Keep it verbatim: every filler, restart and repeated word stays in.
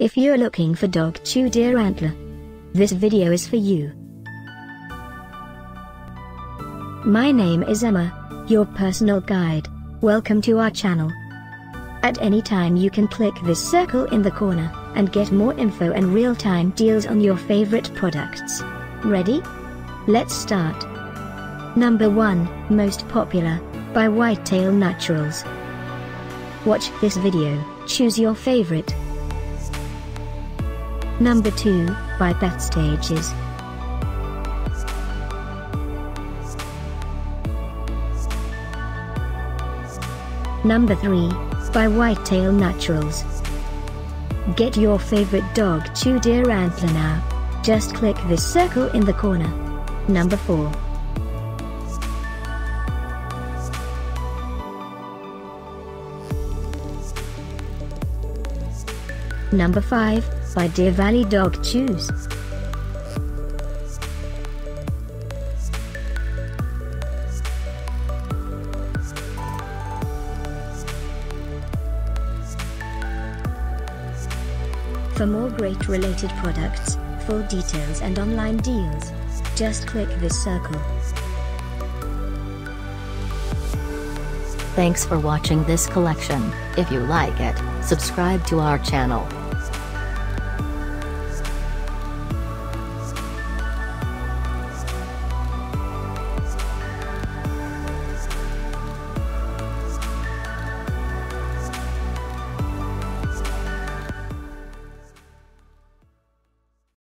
If you're looking for dog chew deer antler, this video is for you. My name is Emma, your personal guide. Welcome to our channel. At any time you can click this circle in the corner and get more info and real-time deals on your favorite products. Ready? Let's start. Number one, Most Popular, by Whitetail Naturals. Watch this video, choose your favorite. Number two, by Pet Stages. Number three, by Whitetail Naturals. Get your favorite dog chew deer antler now. Just click this circle in the corner. Number four. Number five, by Dear Valley Dog Chews. For more great related products, full details and online deals, just click this circle. Thanks for watching this collection. If you like it, subscribe to our channel.